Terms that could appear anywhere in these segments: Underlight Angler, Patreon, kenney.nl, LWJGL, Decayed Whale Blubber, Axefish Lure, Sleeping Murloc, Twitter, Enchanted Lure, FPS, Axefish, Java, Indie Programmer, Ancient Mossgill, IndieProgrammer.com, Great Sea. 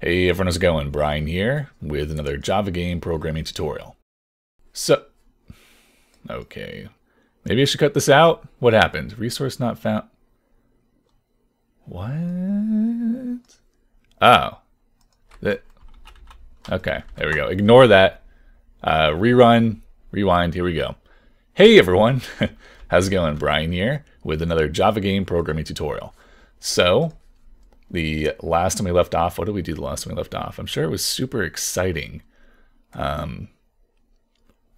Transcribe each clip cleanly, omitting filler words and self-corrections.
Hey everyone, how's it going? Brian here with another Java game programming tutorial. So, okay, maybe I should cut this out. What happened? Resource not found. What? Oh, that. Okay, there we go. Ignore that. Rerun, rewind. Here we go. Hey everyone, how's it going? Brian here with another Java game programming tutorial. So. The last time we left off, what did we do the last time we left off? I'm sure it was super exciting. I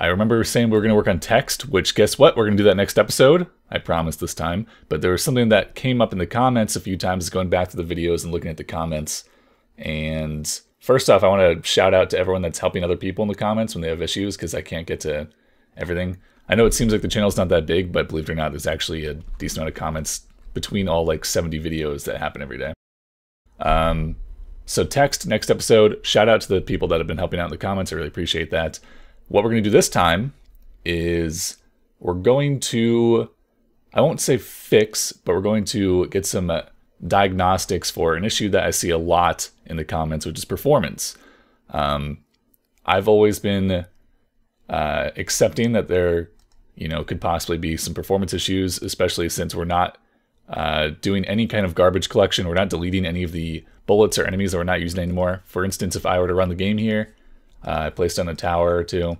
remember saying we were going to work on text, which guess what? We're going to do that next episode. I promise this time. But there was something that came up in the comments a few times, going back to the videos and looking at the comments. And first off, I want to shout out to everyone that's helping other people in the comments when they have issues, because I can't get to everything. I know it seems like the channel's not that big, but believe it or not, there's actually a decent amount of comments between all like 70 videos that happen every day. So text, next episode, shout out to the people that have been helping out in the comments. I really appreciate that. What we're going to do this time is we're going to, I won't say fix, but we're going to get some diagnostics for an issue that I see a lot in the comments, which is performance. I've always been accepting that there, could possibly be some performance issues, especially since we're not doing any kind of garbage collection. We're not deleting any of the bullets or enemies that we're not using anymore. For instance, if I were to run the game here, I placed on a tower or two.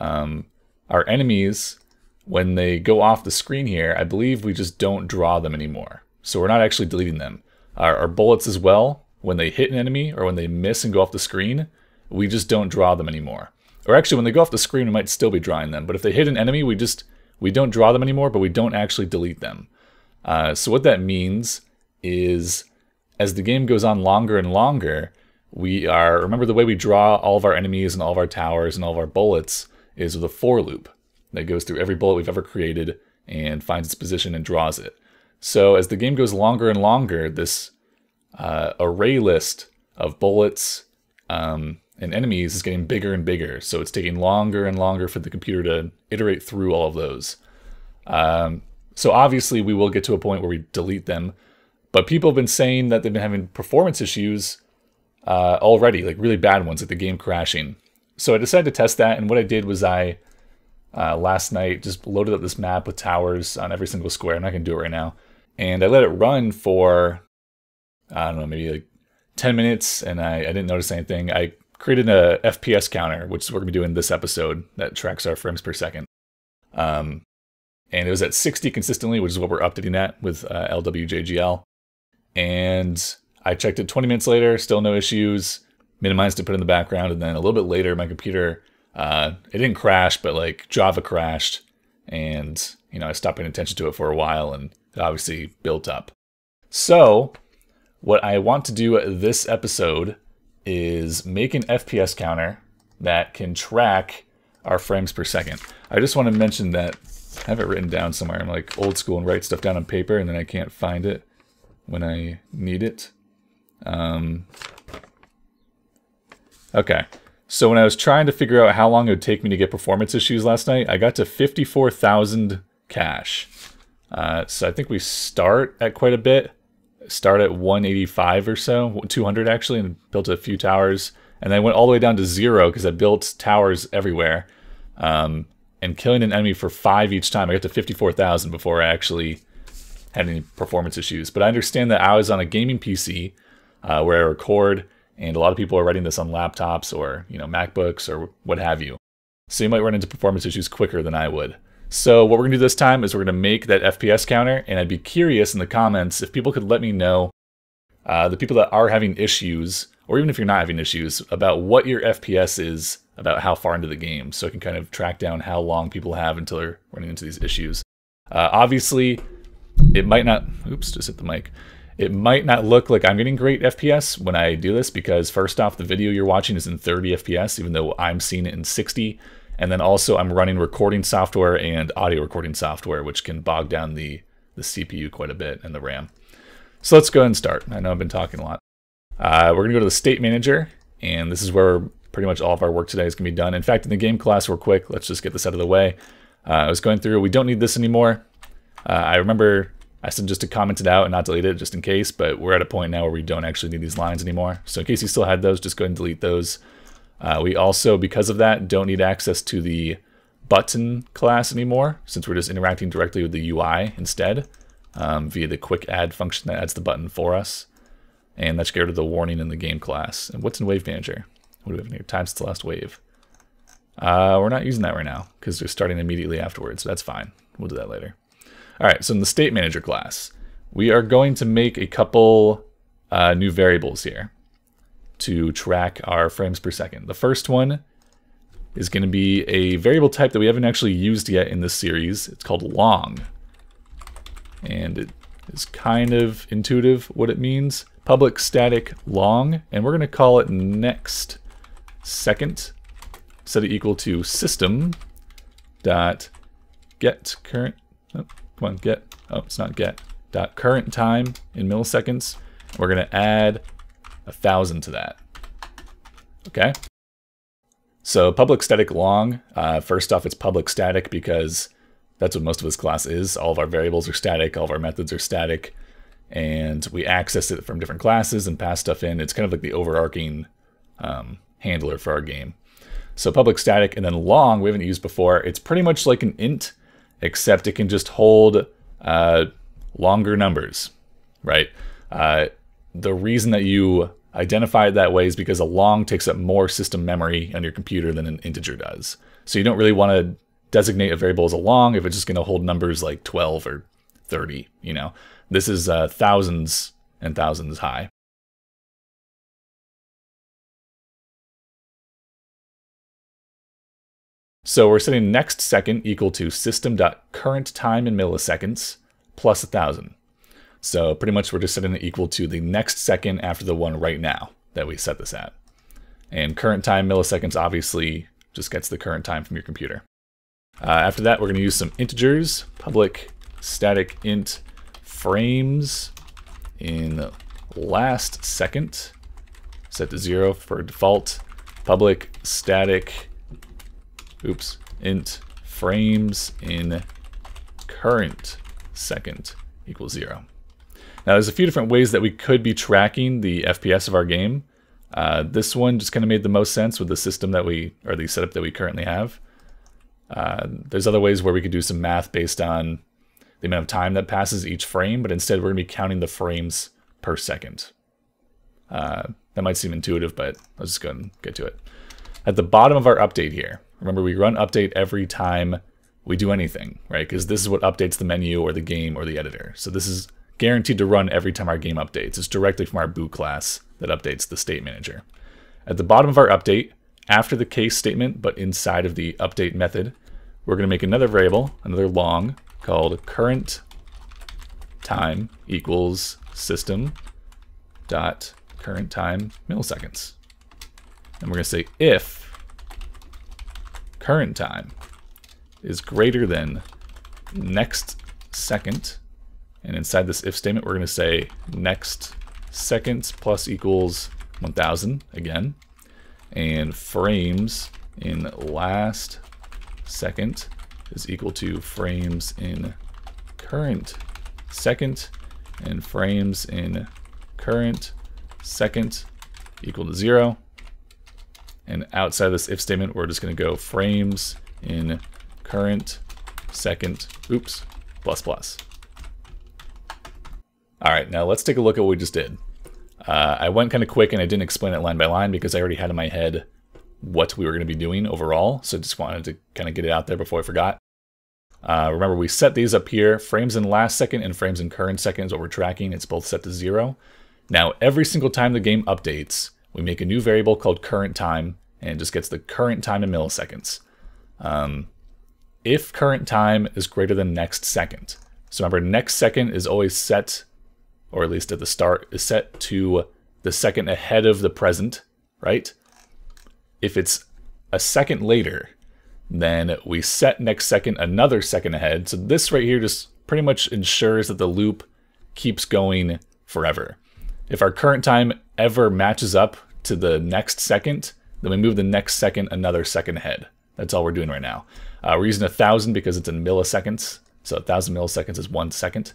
Our enemies, when they go off the screen here, I believe we just don't draw them anymore. So we're not actually deleting them. Our bullets as well, when they hit an enemy or when they miss and go off the screen, we just don't draw them anymore. Or actually, when they go off the screen, we might still be drawing them. But if they hit an enemy, we don't draw them anymore, but we don't actually delete them. So what that means is as the game goes on longer and longer, we are, remember the way we draw all of our enemies and all of our towers and all of our bullets is with a for loop that goes through every bullet we've ever created and finds its position and draws it. So as the game goes longer and longer, this array list of bullets and enemies is getting bigger and bigger. So it's taking longer and longer for the computer to iterate through all of those. So obviously we will get to a point where we delete them, but people have been saying that they've been having performance issues already, like really bad ones, like the game crashing. So I decided to test that, and what I did was I, last night, just loaded up this map with towers on every single square. I'm not going to do it right now. And I let it run for, I don't know, maybe like 10 minutes, and I didn't notice anything. I created a FPS counter, which is what we're going to be doing this episode, that tracks our frames per second. And it was at 60 consistently, which is what we're updating at with LWJGL. And I checked it 20 minutes later, still no issues, minimized to put in the background. And then a little bit later, my computer, it didn't crash, but like Java crashed. And, I stopped paying attention to it for a while and it obviously built up. So what I want to do this episode is make an FPS counter that can track our frames per second. I just want to mention that I have it written down somewhere. I'm like old school and write stuff down on paper and then I can't find it when I need it. Okay, so when I was trying to figure out how long it would take me to get performance issues last night, I got to 54,000 cache. So I think we start at quite a bit. Start at 185 or so, 200 actually, and built a few towers. And then went all the way down to 0 because I built towers everywhere. And killing an enemy for 5 each time. I got to 54,000 before I actually had any performance issues. But I understand that I was on a gaming PC where I record, and a lot of people are writing this on laptops or MacBooks or what have you. So you might run into performance issues quicker than I would. So what we're gonna do this time is we're gonna make that FPS counter, and I'd be curious in the comments if people could let me know, the people that are having issues, or even if you're not having issues, about what your FPS is, about how far into the game, so I can kind of track down how long people have until they're running into these issues. Obviously, it might not, oops, just hit the mic. It might not look like I'm getting great FPS when I do this, because first off, the video you're watching is in 30 FPS, even though I'm seeing it in 60. And then also I'm running recording software and audio recording software, which can bog down the CPU quite a bit and the RAM. So let's go ahead and start. I know I've been talking a lot. We're gonna go to the state manager, and this is where pretty much all of our work today is gonna be done. In fact, in the game class, real quick, let's just get this out of the way. I was going through, we don't need this anymore. I remember I said just to comment it out and not delete it just in case, but we're at a point now where we don't actually need these lines anymore. So in case you still had those, just go ahead and delete those. We also, because of that, don't need access to the button class anymore, since we're just interacting directly with the UI instead via the quick add function that adds the button for us. And let's get rid of the warning in the game class. And what's in Wave Manager? What do we have in here? Time since the last wave. We're not using that right now because we're starting immediately afterwards. So that's fine. We'll do that later. All right, so in the State Manager class, we are going to make a couple new variables here to track our frames per second. The first one is going to be a variable type that we haven't actually used yet in this series. It's called long. And it is kind of intuitive what it means. Public static long, and we're going to call it next second. Set it equal to system dot get current. Oh, come on, get. Oh, it's not get. Dot current time in milliseconds. We're going to add 1,000 to that. Okay. So public static long. First off, it's public static because that's what most of this class is. All of our variables are static. All of our methods are static. And we access it from different classes and pass stuff in. It's kind of like the overarching handler for our game. So public static, and then long we haven't used before. It's pretty much like an int, except it can just hold longer numbers, right? The reason that you identify it that way is because a long takes up more system memory on your computer than an integer does. So you don't really want to designate a variable as a long if it's just going to hold numbers like 12 or 30, you know. This is thousands and thousands high. So we're setting next second equal to system.current time in milliseconds plus 1,000. So pretty much we're just setting it equal to the next second after the one right now that we set this at. And current time milliseconds obviously just gets the current time from your computer. After that, we're going to use some integers, public static int frames in last second, set to 0 for default, public static, oops, int frames in current second equals 0. Now there's a few different ways that we could be tracking the FPS of our game. This one just kind of made the most sense with the system that we, or the setup that we currently have. There's other ways where we could do some math based on the amount of time that passes each frame, but instead we're going to be counting the frames per second. That might seem intuitive, but let's just go ahead and get to it. At the bottom of our update here, remember we run update every time we do anything, right? Because this is what updates the menu or the game or the editor. So this is guaranteed to run every time our game updates. It's directly from our boot class that updates the state manager. At the bottom of our update, after the case statement, but inside of the update method, we're going to make another variable, another long, called current time equals system dot current time milliseconds. And we're going to say if current time is greater than next second, and inside this if statement we're going to say next seconds plus equals 1,000 again, and frames in last second is equal to frames in current second, and frames in current second equal to 0. And outside of this if statement, we're just going to go frames in current second, oops, plus plus. All right, now let's take a look at what we just did. I went kind of quick and I didn't explain it line by line because I already had in my head what we were going to be doing overall, so just wanted to kind of get it out there before I forgot. Remember, we set these up here. Frames in last second and frames in current second is what we're tracking. It's both set to 0. Now, every single time the game updates, we make a new variable called current time, and it just gets the current time in milliseconds. If current time is greater than next second. So remember, next second is always set, or at least at the start, is set to the second ahead of the present, right? If it's a second later, then we set next second another second ahead. So this right here just pretty much ensures that the loop keeps going forever. If our current time ever matches up to the next second, then we move the next second another second ahead. That's all we're doing right now. We're using 1,000 because it's in milliseconds. So 1,000 milliseconds is 1 second.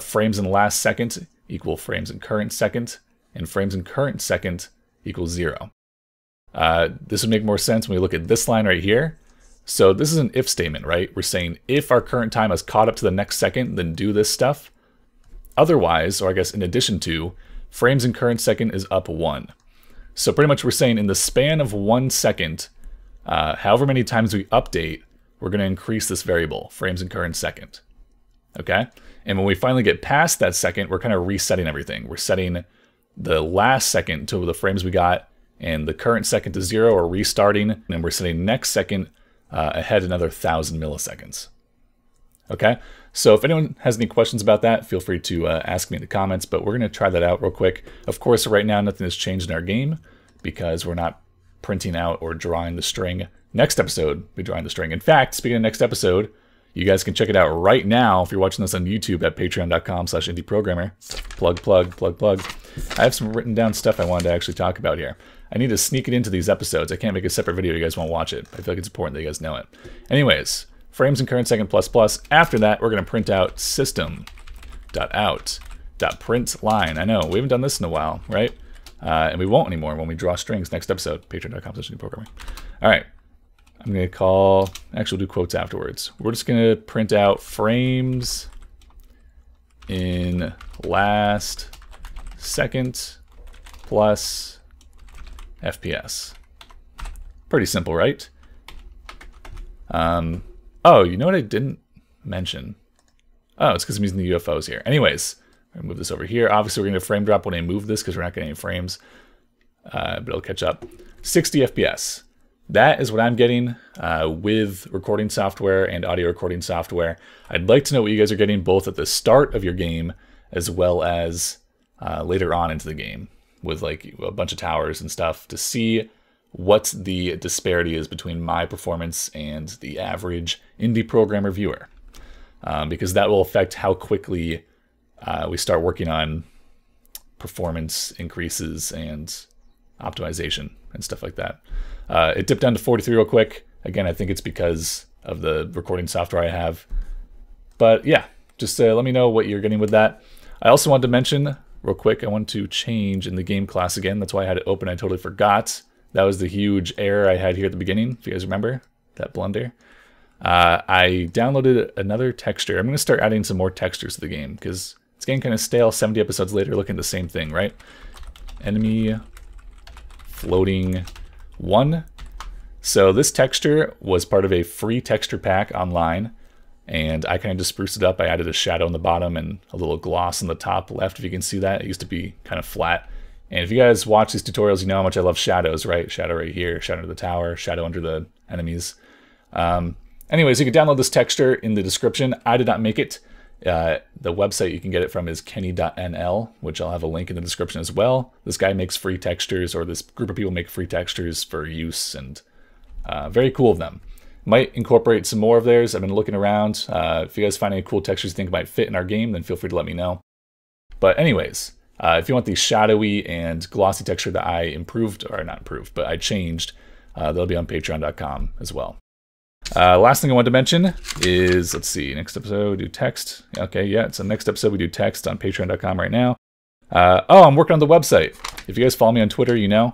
Frames in last second equal frames in current second, and frames in current second equals 0. This would make more sense when we look at this line right here. So this is an if statement, right? We're saying if our current time has caught up to the next second, then do this stuff. Otherwise, or I guess in addition to, frames in current second is up 1. So pretty much we're saying in the span of 1 second, however many times we update, we're going to increase this variable, frames in current second. Okay? And when we finally get past that second, we're kind of resetting everything. We're setting the last second to the frames we got and the current second to 0, or restarting, and then we're setting next second ahead another 1,000 milliseconds. Okay, so if anyone has any questions about that, feel free to ask me in the comments, but we're gonna try that out real quick. Of course, right now, nothing has changed in our game because we're not printing out or drawing the string. Next episode, we'll be drawing the string. In fact, speaking of next episode, you guys can check it out right now if you're watching this on YouTube at patreon.com/indieprogrammer. Plug, plug, plug, plug. I have some written down stuff I wanted to actually talk about here. I need to sneak it into these episodes. I can't make a separate video. You guys won't watch it. I feel like it's important that you guys know it. Anyways, frames in current second ++. After that, we're going to print out system.out.println. I know, we haven't done this in a while, right? And we won't anymore when we draw strings next episode. Patreon.com/indieprogrammer. All right. I'm going to call, actually we'll do quotes afterwards. We're just going to print out frames in last second plus FPS. Pretty simple, right? Oh, you know what I didn't mention? Oh, it's because I'm using the UFOs here. Anyways, I'm going to move this over here. Obviously, we're going to frame drop when I move this because we're not getting any frames, but it'll catch up. 60 FPS. That is what I'm getting with recording software and audio recording software. I'd like to know what you guys are getting both at the start of your game as well as later on into the game with like a bunch of towers and stuff, to see what the disparity is between my performance and the average indie programmer viewer. Because that will affect how quickly we start working on performance increases and optimization and stuff like that. It dipped down to 43 real quick. Again, I think it's because of the recording software I have. But yeah, just let me know what you're getting with that. I also wanted to mention real quick, I want to change in the game class again. That's why I had it open. I totally forgot. That was the huge error I had here at the beginning, if you guys remember that blunder. I downloaded another texture. I'm going to start adding some more textures to the game because it's getting kind of stale 70 episodes later looking at the same thing, right? Enemy floating 1. So this texture was part of a free texture pack online, and I kind of just spruced it up. I added a shadow on the bottom and a little gloss on the top left, if you can see that. It used to be kind of flat. And if you guys watch these tutorials, you know how much I love shadows, right? Shadow right here, shadow under the tower, shadow under the enemies. Anyways, you can download this texture in the description. I did not make it. The website you can get it from is kenney.nl, which I'll have a link in the description as well. This guy makes free textures, or this group of people make free textures for use, and very cool of them. Might incorporate some more of theirs. I've been looking around. If you guys find any cool textures you think might fit in our game, then feel free to let me know. But anyways, if you want the shadowy and glossy texture that I improved, or not improved, but I changed, they'll be on patreon.com as well. Last thing I wanted to mention is, let's see, next episode we do text. Okay, yeah, so next episode we do text on patreon.com right now. Oh, I'm working on the website. If you guys follow me on Twitter, you know,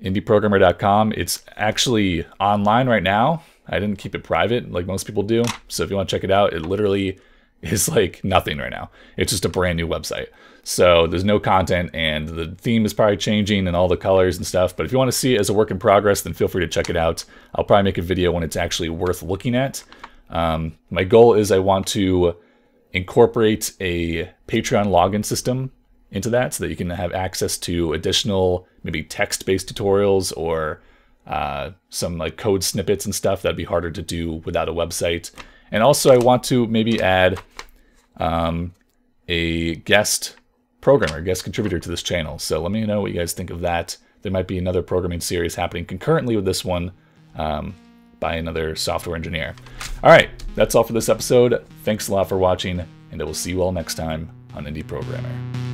IndieProgrammer.com. It's actually online right now. I didn't keep it private like most people do. So if you want to check it out, it literally is like nothing right now. It's just a brand new website. So there's no content, and the theme is probably changing and all the colors and stuff. But if you want to see it as a work in progress, then feel free to check it out. I'll probably make a video when it's actually worth looking at. My goal is I want to incorporate a Patreon login system into that so that you can have access to additional maybe text-based tutorials or some like code snippets and stuff that'd be harder to do without a website. And also I want to maybe add a guest programmer, guest contributor to this channel. So let me know what you guys think of that. There might be another programming series happening concurrently with this one by another software engineer. All right, that's all for this episode. Thanks a lot for watching, and I will see you all next time on Indie Programmer.